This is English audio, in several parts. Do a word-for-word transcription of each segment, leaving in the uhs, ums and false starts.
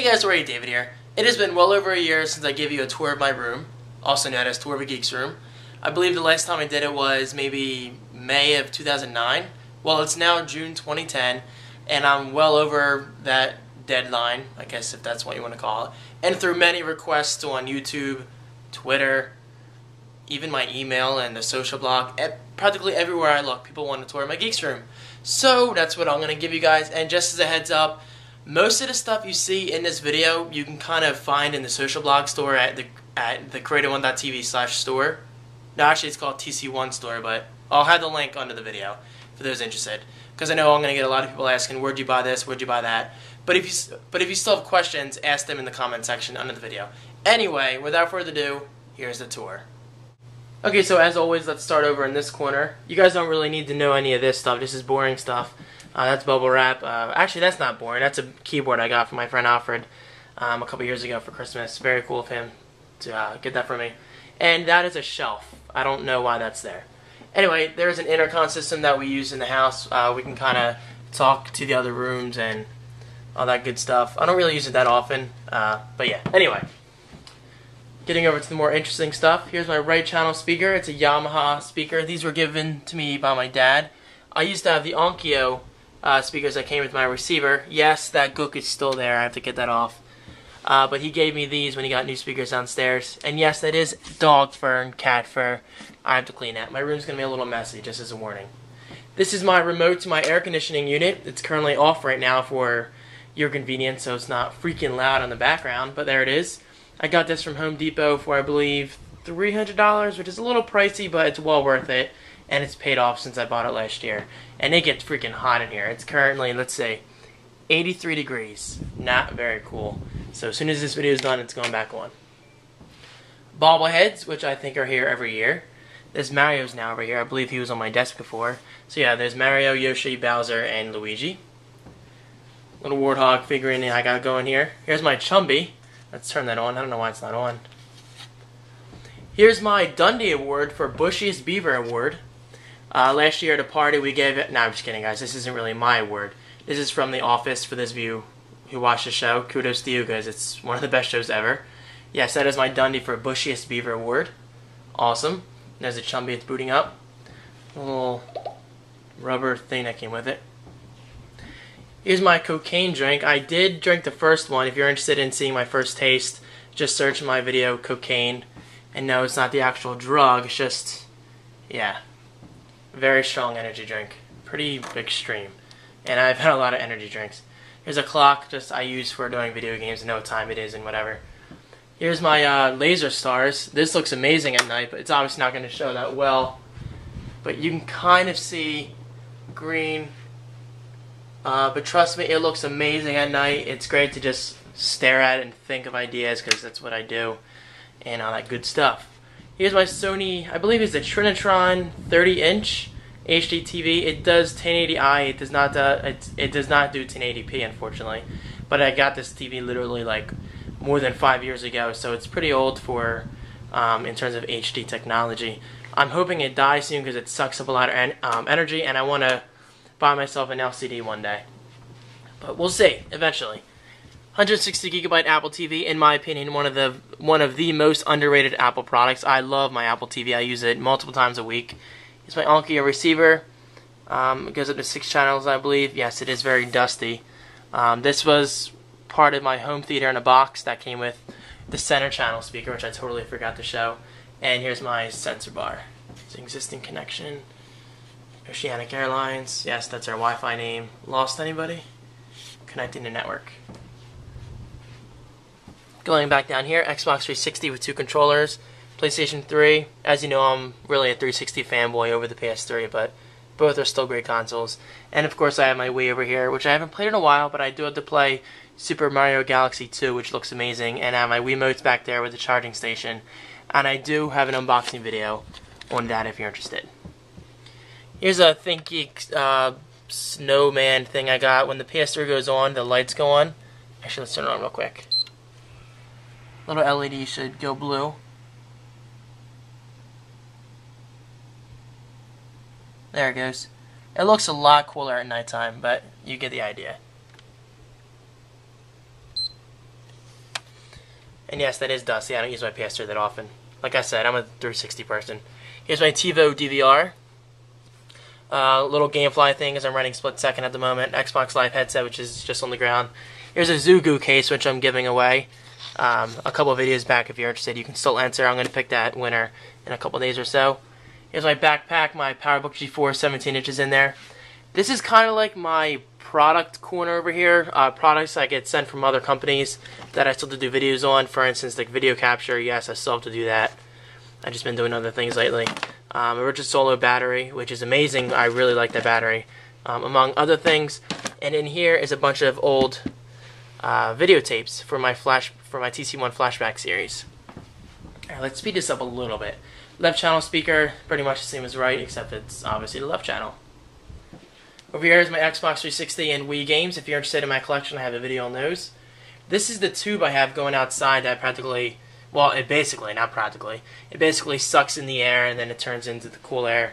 Hey guys, Rady David here. It has been well over a year since I gave you a tour of my room, also known as Tour of a Geek's Room. I believe the last time I did it was maybe May of two thousand nine. Well, it's now June twenty ten, and I'm well over that deadline, I guess, if that's what you want to call it. And through many requests on YouTube, Twitter, even my email and the social blog, practically everywhere I look, people want a tour of my Geek's Room. So that's what I'm going to give you guys, and just as a heads up, most of the stuff you see in this video, you can kind of find in the social blog store at the at the creator one dot t v slash store. No, actually it's called T C one store, but I'll have the link under the video for those interested. Because I know I'm going to get a lot of people asking, where'd you buy this, where'd you buy that? But if you, but if you still have questions, ask them in the comment section under the video. Anyway, without further ado, here's the tour. Okay, so as always, let's start over in this corner. You guys don't really need to know any of this stuff. This is boring stuff. Uh, that's bubble wrap. Uh, actually, that's not boring. That's a keyboard I got from my friend Alfred um, a couple years ago for Christmas. Very cool of him to uh, get that for me. And that is a shelf. I don't know why that's there. Anyway, there's an intercom system that we use in the house. Uh, we can kind of talk to the other rooms and all that good stuff. I don't really use it that often, uh, but yeah. Anyway, getting over to the more interesting stuff. Here's my right channel speaker. It's a Yamaha speaker. These were given to me by my dad. I used to have the Onkyo Uh, speakers that came with my receiver. Yes, that gook is still there. I have to get that off. Uh, but he gave me these when he got new speakers downstairs. And yes, that is dog fur and cat fur. I have to clean that. My room's going to be a little messy, just as a warning. This is my remote to my air conditioning unit. It's currently off right now for your convenience, so it's not freaking loud in the background. But there it is. I got this from Home Depot for, I believe, three hundred dollars, which is a little pricey, but it's well worth it. And it's paid off since I bought it last year. And it gets freaking hot in here. It's currently, let's say, eighty-three degrees. Not very cool. So as soon as this video is done, it's going back on. Bobbleheads, which I think are here every year. There's Mario's now over here. I believe he was on my desk before. So yeah, there's Mario, Yoshi, Bowser, and Luigi. Little warthog figurine I got going here. Here's my Chumby. Let's turn that on. I don't know why it's not on. Here's my Dundee Award for Bushiest Beaver Award. Uh, last year at a party we gave it... No, I'm just kidding, guys. This isn't really my award. This is from The Office, for those of you who watch the show. Kudos to you guys. It's one of the best shows ever. Yes, that is my Dundee for Bushiest Beaver Award. Awesome. There's a Chumby it's booting up. A little rubber thing that came with it. Here's my cocaine drink. I did drink the first one. If you're interested in seeing my first taste, just search my video, cocaine. And no, it's not the actual drug. It's just... yeah. Very strong energy drink. Pretty extreme. And I've had a lot of energy drinks. Here's a clock just I use for doing video games and know what time it is and whatever. Here's my uh, laser stars. This looks amazing at night, but it's obviously not going to show that well. But you can kind of see green. Uh, but trust me, it looks amazing at night. It's great to just stare at it and think of ideas because that's what I do. And all that good stuff. Here's my Sony, I believe it's a Trinitron thirty inch H D T V. It does ten eighty i. It does not. Uh, it it does not do ten eighty p, unfortunately. But I got this T V literally like more than five years ago, so it's pretty old for um, in terms of H D technology. I'm hoping it dies soon because it sucks up a lot of en um, energy, and I want to buy myself an L C D one day. But we'll see eventually. one hundred sixty gigabyte Apple T V, in my opinion, one of the one of the most underrated Apple products. I love my Apple T V. I use it multiple times a week. It's my Onkyo receiver. Um, it goes up to six channels, I believe. Yes, it is very dusty. Um, this was part of my home theater in a box that came with the center channel speaker, which I totally forgot to show. And here's my sensor bar. It's an existing connection. Oceanic Airlines. Yes, that's our Wi-Fi name. Lost anybody? Connecting to network. Going back down here, Xbox three sixty with two controllers, PlayStation three. As you know, I'm really a three sixty fanboy over the P S three, but both are still great consoles. And of course, I have my Wii over here, which I haven't played in a while, but I do have to play Super Mario Galaxy two, which looks amazing. And I have my Wiimotes back there with the charging station. And I do have an unboxing video on that if you're interested. Here's a ThinkGeek uh, snowman thing I got. When the P S three goes on, the lights go on. Actually, let's turn it on real quick. Little L E D should go blue. There it goes. It looks a lot cooler at nighttime, but you get the idea. And yes, that is dusty. I don't use my P S three that often. Like I said, I'm a three sixty person. Here's my TiVo D V R. Uh, little Gamefly thing, as I'm running split second at the moment. Xbox Live headset, which is just on the ground. Here's a Zugu case, which I'm giving away. Um, a couple of videos back, if you're interested, you can still enter. I'm going to pick that winner in a couple days or so. Here's my backpack, my PowerBook G four, seventeen inches in there. This is kind of like my product corner over here. Uh, products I get sent from other companies that I still have to do videos on. For instance, like video capture. Yes, I still have to do that. I've just been doing other things lately. Um, a Richard Solo battery, which is amazing. I really like that battery, um, among other things. And in here is a bunch of old uh, videotapes for my flash for my T C one flashback series. All right, let's speed this up a little bit. Left channel speaker, pretty much the same as right, except it's obviously the left channel. Over here is my Xbox three sixty and Wii games. If you're interested in my collection, I have a video on those. This is the tube I have going outside that practically, well, it basically, not practically, it basically sucks in the air and then it turns into the cool air.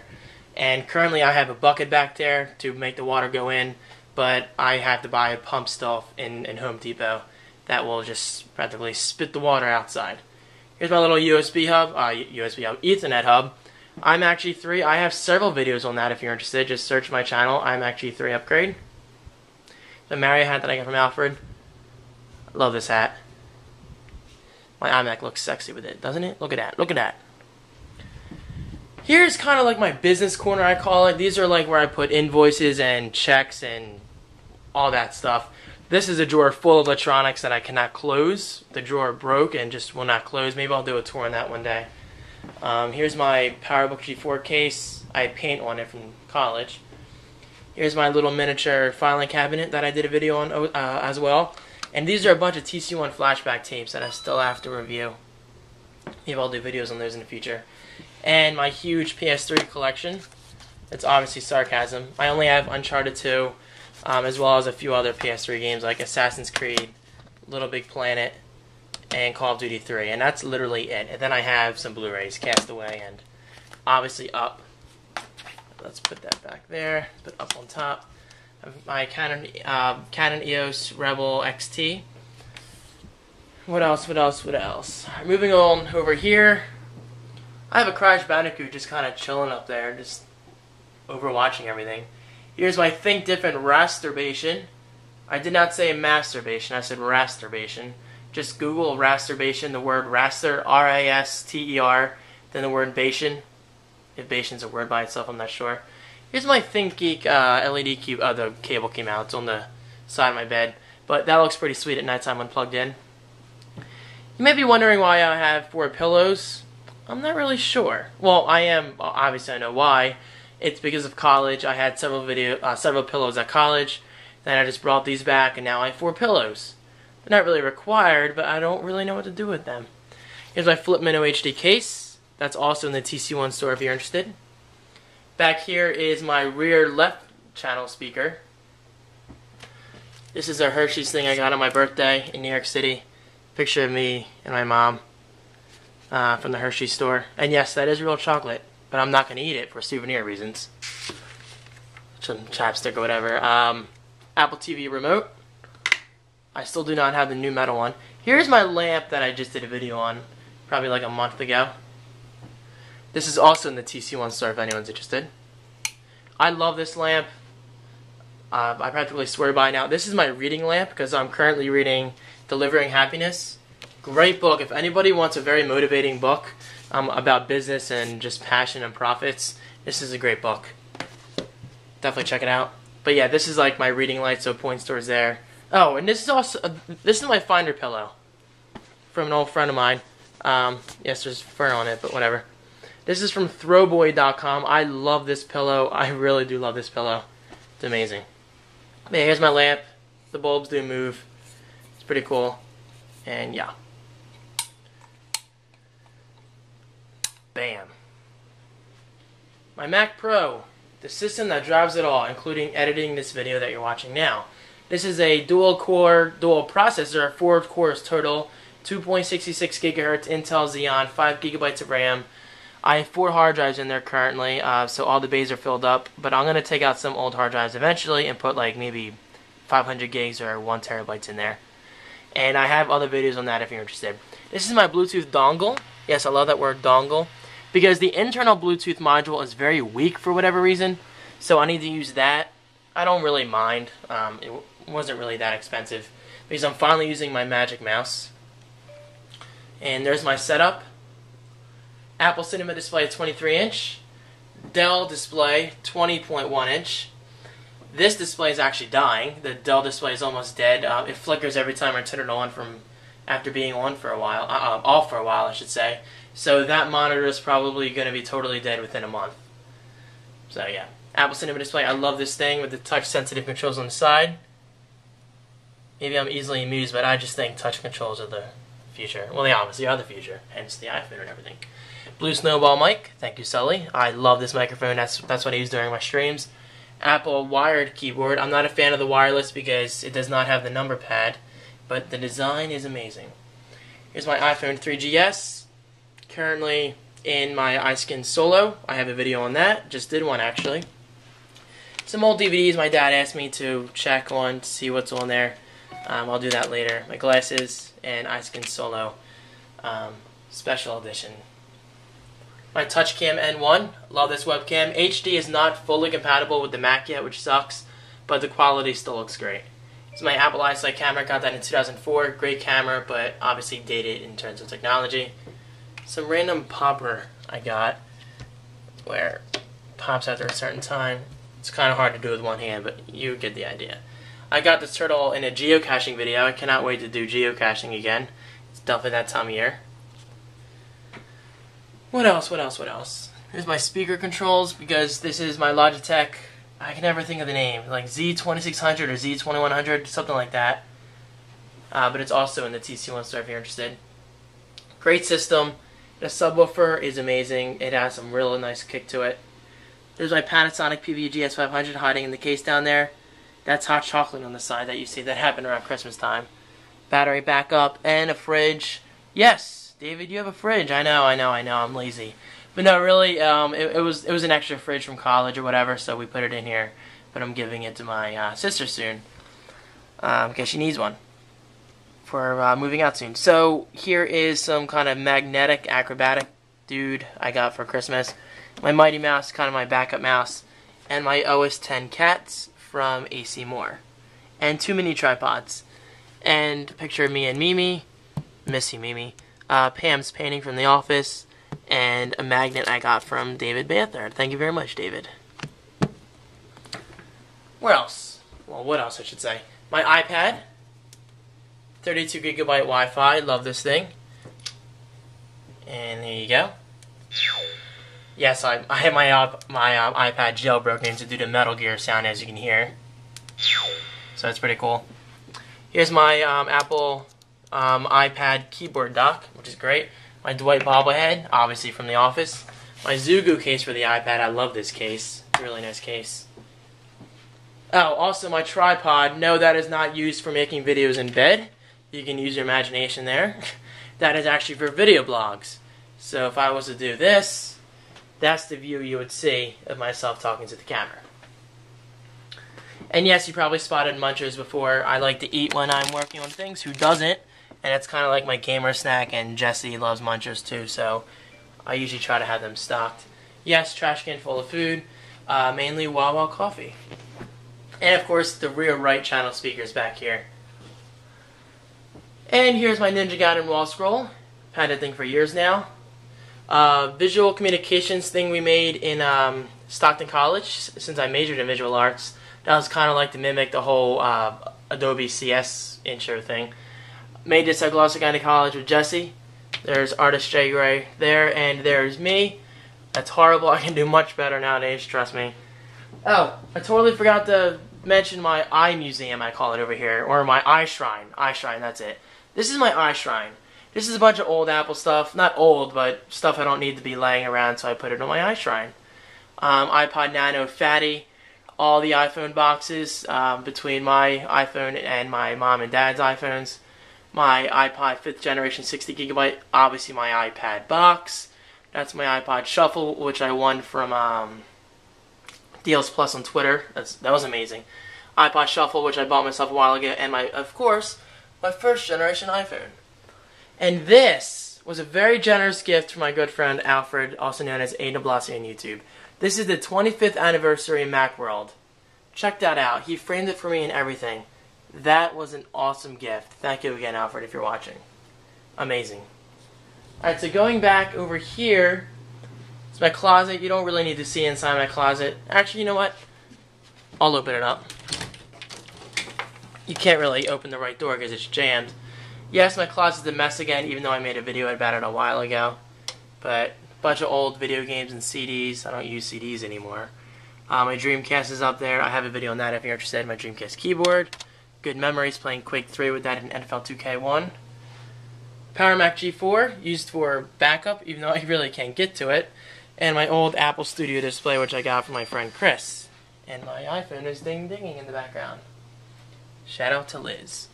And currently I have a bucket back there to make the water go in, but I have to buy a pump still in, in Home Depot that will just practically spit the water outside. Here's my little U S B hub, uh, U S B hub, Ethernet hub. iMac G three, I have several videos on that if you're interested. Just search my channel, iMac G three upgrade. The Mario hat that I got from Alfred. Love this hat. My iMac looks sexy with it, doesn't it? Look at that, look at that. Here's kind of like my business corner, I call it. These are like where I put invoices and checks and all that stuff. This is a drawer full of electronics that I cannot close. The drawer broke and just will not close. Maybe I'll do a tour on that one day. Um, here's my PowerBook G four case. I paint on it from college. Here's my little miniature filing cabinet that I did a video on uh, as well. And these are a bunch of T C one flashback tapes that I still have to review. Maybe I'll do videos on those in the future. And my huge P S three collection. It's obviously sarcasm. I only have Uncharted two. Um, as well as a few other P S three games like Assassin's Creed, Little Big Planet, and Call of Duty three, and that's literally it. And then I have some Blu-rays, Castaway, and obviously Up. Let's put that back there, put Up on top. My Canon, uh, Canon E O S Rebel X T. What else, what else, what else? Moving on over here, I have a Crash Bandicoot just kind of chilling up there, just overwatching everything. Here's my Think Different Rasturbation. I did not say masturbation, I said rasturbation. Just Google rasturbation, the word raster, R A S T E R, then the word bation. If bation's a word by itself, I'm not sure. Here's my ThinkGeek uh, L E D cube. Oh, the cable came out. It's on the side of my bed. But that looks pretty sweet at nighttime when plugged in. You may be wondering why I have four pillows. I'm not really sure. Well, I am. Obviously, I know why. It's because of college. I had several video, uh, several pillows at college. Then I just brought these back, and now I have four pillows. They're not really required, but I don't really know what to do with them. Here's my Flipmino H D case. That's also in the T C one store if you're interested. Back here is my rear left channel speaker. This is a Hershey's thing I got on my birthday in New York City. Picture of me and my mom uh, from the Hershey's store. And yes, that is real chocolate. But I'm not going to eat it for souvenir reasons. Some chapstick or whatever. Um, Apple T V remote. I still do not have the new metal one. Here's my lamp that I just did a video on. Probably like a month ago. This is also in the T C one store if anyone's interested. I love this lamp. Uh, I practically swear by it now. This is my reading lamp because I'm currently reading Delivering Happiness. Great book. If anybody wants a very motivating book um, about business and just passion and profits, this is a great book. Definitely check it out. But yeah, this is like my reading light, so points towards there. Oh, and this is also uh, this is my Finder pillow from an old friend of mine. Um, yes, there's fur on it, but whatever. This is from throwboy dot com. I love this pillow. I really do love this pillow. It's amazing. But yeah, here's my lamp. The bulbs do move. It's pretty cool. And yeah. Bam. My Mac Pro, the system that drives it all, including editing this video that you're watching now. This is a dual core, dual processor, four cores total, two point six six gigahertz, Intel Xeon, five gigabytes of RAM. I have four hard drives in there currently, uh, so all the bays are filled up, but I'm going to take out some old hard drives eventually and put like maybe five hundred gigs or one terabytes in there. and I have other videos on that if you're interested. This is my Bluetooth dongle. Yes, I love that word, dongle, because the internal Bluetooth module is very weak for whatever reason, so I need to use that. I don't really mind. Um, it wasn't really that expensive because I'm finally using my Magic Mouse. And there's my setup. Apple Cinema Display twenty-three inch. Dell display twenty point one inch. This display is actually dying. The Dell display is almost dead. Uh, it flickers every time I turn it on from after being on for a while, uh, off for a while I should say. So that monitor is probably going to be totally dead within a month. So yeah, Apple Cinema Display. I love this thing with the touch sensitive controls on the side. Maybe I'm easily amused, but I just think touch controls are the future. Well, they obviously are the future, hence the iPhone and everything. Blue Snowball mic. Thank you, Sully. I love this microphone. That's that's what I use during my streams. Apple wired keyboard. I'm not a fan of the wireless because it does not have the number pad, but the design is amazing. Here's my iPhone three G S. Currently in my iSkin Solo. I have a video on that. Just did one, actually. Some old D V Ds my dad asked me to check on to see what's on there. Um, I'll do that later. My glasses and iSkin Solo um, special edition. My TouchCam N one, love this webcam. H D is not fully compatible with the Mac yet, which sucks, but the quality still looks great. It's my Apple EyeSight camera, got that in two thousand four. Great camera, but obviously dated in terms of technology. Some random popper I got, where it pops after a certain time. It's kind of hard to do with one hand, but you get the idea. I got this turtle in a geocaching video. I cannot wait to do geocaching again. It's definitely that time of year. What else, what else, what else? Here's my speaker controls, because this is my Logitech, I can never think of the name, like Z twenty-six hundred or Z twenty-one hundred, something like that. Uh, but it's also in the T C one store if you're interested. Great system. The subwoofer is amazing. It has some real nice kick to it. There's my Panasonic P V G S five hundred hiding in the case down there. That's hot chocolate on the side that you see. That happened around Christmas time. Battery backup and a fridge. Yes! David, you have a fridge. I know, I know, I know. I'm lazy, but no, really. Um, it, it was it was an extra fridge from college or whatever, so we put it in here. But I'm giving it to my uh, sister soon um, because she needs one for uh, moving out soon. So here is some kind of magnetic acrobatic dude I got for Christmas. My Mighty Mouse, kind of my backup mouse, and my O S ten cats from A C Moore, and two mini tripods, and a picture of me and Mimi, Missy Mimi. Uh, Pam's painting from The Office, and a magnet I got from David Banther. Thank you very much, David. Where else? Well, what else I should say? My iPad, thirty-two gigabyte Wi-Fi. Love this thing. And there you go. Yes, I I have my uh, my um, iPad jailbroken to do the Metal Gear sound, as you can hear. So that's pretty cool. Here's my um, Apple. Um, iPad keyboard dock, which is great. My Dwight bobblehead, obviously from The Office. My Zugu case for the iPad. I love this case. Really nice case. Oh, also my tripod. No, that is not used for making videos in bed. You can use your imagination there. That is actually for video blogs. So if I was to do this, that's the view you would see of myself talking to the camera. And yes, you probably spotted Munchers before. I like to eat when I'm working on things. Who doesn't? And it's kind of like my gamer snack, and Jesse loves Munchers too, so I usually try to have them stocked. Yes, trash can full of food, uh, mainly Wawa coffee. And of course, the rear right channel speakers back here. And here's my Ninja Gaiden wall scroll. I've had that thing for years now. Uh, visual communications thing we made in um, Stockton College, since I majored in visual arts. That was kind of like to mimic the whole uh, Adobe C S intro thing. Made this at Gloucester County College with Jesse. There's artist Jay Gray there, and there's me. That's horrible. I can do much better nowadays, trust me. Oh, I totally forgot to mention my eye museum, I call it over here, or my eye shrine. Eye shrine, that's it. This is my eye shrine. This is a bunch of old Apple stuff. Not old, but stuff I don't need to be laying around, so I put it on my eye shrine. Um, iPod Nano Fatty. All the iPhone boxes um, between my iPhone and my mom and dad's iPhones. My iPod fifth generation sixty gigabyte, obviously my iPad box. That's my iPod Shuffle, which I won from um, Deals Plus on Twitter. That's, that was amazing. iPod Shuffle, which I bought myself a while ago, and my, of course, my first generation iPhone. And this was a very generous gift from my good friend Alfred, also known as Aiden Blasi on YouTube. This is the twenty-fifth anniversary of Macworld. Check that out. He framed it for me and everything. That was an awesome gift. Thank you again, Alfred, if you're watching. Amazing. Alright, so going back over here, it's my closet. You don't really need to see inside my closet. Actually, you know what? I'll open it up. You can't really open the right door because it's jammed. Yes, my closet's a mess again, even though I made a video about it a while ago. But a bunch of old video games and C Ds. I don't use C Ds anymore. Uh, my Dreamcast is up there. I have a video on that if you're interested. My Dreamcast keyboard. Good memories playing Quake three with that in N F L two K one. PowerMac G four, used for backup, even though I really can't get to it. And my old Apple Studio display, which I got from my friend Chris. And my iPhone is ding-dinging in the background. Shout out to Liz.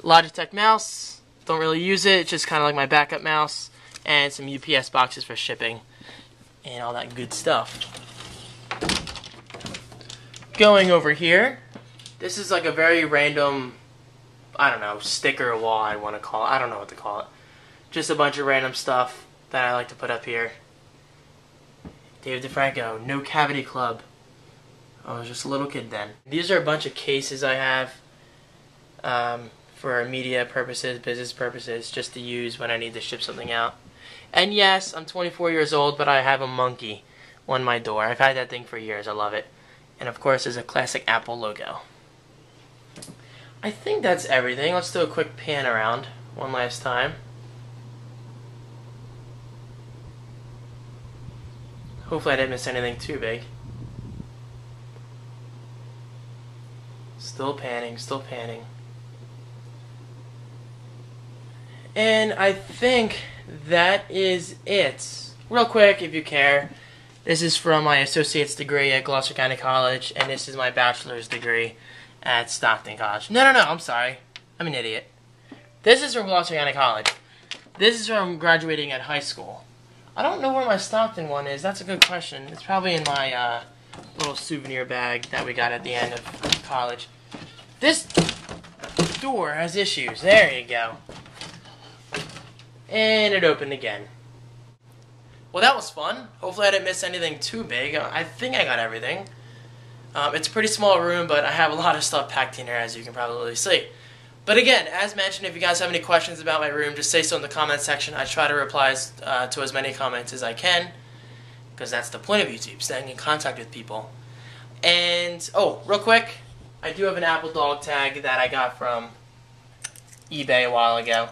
Logitech mouse. Don't really use it. It's just kind of like my backup mouse. And some U P S boxes for shipping. And all that good stuff. Going over here. This is like a very random, I don't know, sticker wall I want to call it. I don't know what to call it. Just a bunch of random stuff that I like to put up here. Dave DeFranco, No Cavity Club. I was just a little kid then. These are a bunch of cases I have um, for media purposes, business purposes, just to use when I need to ship something out. And yes, I'm twenty-four years old, but I have a monkey on my door. I've had that thing for years. I love it. And of course, there's a classic Apple logo. I think that's everything. Let's do a quick pan around one last time. Hopefully I didn't miss anything too big. Still panning, still panning. And I think that is it. Real quick, if you care, this is from my associate's degree at Gloucester County College, and this is my bachelor's degree at Stockton College. No, no, no, I'm sorry. I'm an idiot. This is from Oceanic College. This is from graduating at high school. I don't know where my Stockton one is. That's a good question. It's probably in my uh, little souvenir bag that we got at the end of college. This door has issues. There you go. And it opened again. Well, that was fun. Hopefully I didn't miss anything too big. I think I got everything. Um, it's a pretty small room, but I have a lot of stuff packed in here, as you can probably see. But again, as mentioned, if you guys have any questions about my room, just say so in the comment section. I try to reply uh, to as many comments as I can, because that's the point of YouTube, staying in contact with people. And, oh, real quick, I do have an Apple dog tag that I got from eBay a while ago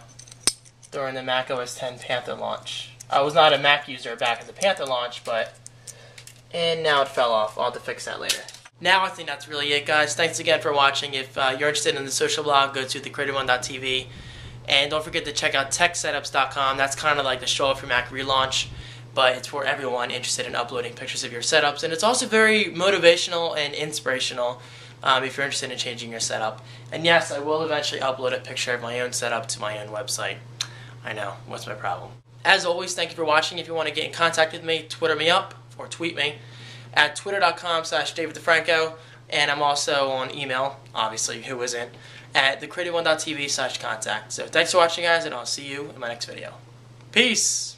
during the Mac O S ten Panther launch. I was not a Mac user back at the Panther launch, but... and now it fell off. I'll have to fix that later. Now I think that's really it, guys. Thanks again for watching. If uh, you're interested in the social blog, go to the creative one dot t v. And don't forget to check out tech setups dot com. That's kind of like the Show Off Your Mac relaunch, but it's for everyone interested in uploading pictures of your setups. And it's also very motivational and inspirational um, if you're interested in changing your setup. And yes, I will eventually upload a picture of my own setup to my own website. I know. What's my problem? As always, thank you for watching. If you want to get in contact with me, Twitter me up or tweet me at twitter dot com slash David DeFranco, and I'm also on email, obviously, who isn't, at the creative one dot t v slash contact. So thanks for watching, guys, and I'll see you in my next video. Peace!